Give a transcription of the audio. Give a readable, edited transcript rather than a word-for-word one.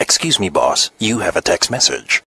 Excuse me, boss. You have a text message.